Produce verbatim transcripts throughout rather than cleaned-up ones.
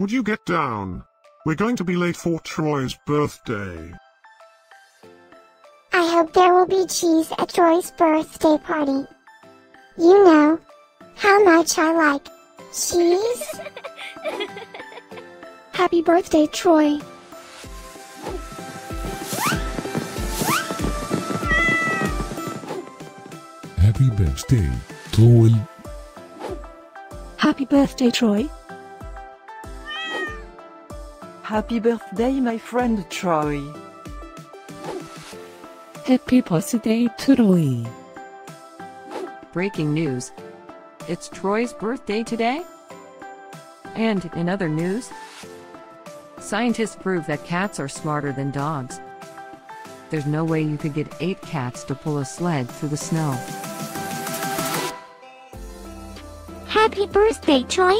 Would you get down? We're going to be late for Troy's birthday. I hope there will be cheese at Troy's birthday party. You know how much I like cheese. Happy birthday, Troy. Happy birthday, Troy. Happy birthday, Troy. Happy birthday, my friend Troy. Happy birthday, Troy. Breaking news. It's Troy's birthday today. And in other news, scientists prove that cats are smarter than dogs. There's no way you could get eight cats to pull a sled through the snow. Happy birthday, Troy!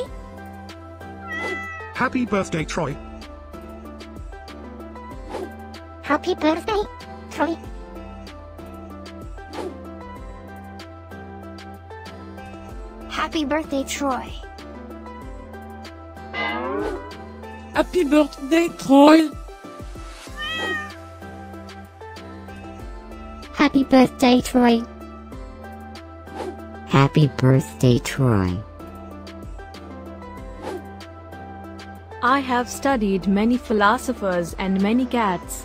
Happy birthday, Troy! Happy birthday, Troy! Happy birthday, Troy! Happy birthday, Troy! Happy birthday, Troy! Happy birthday, Troy. I have studied many philosophers and many cats.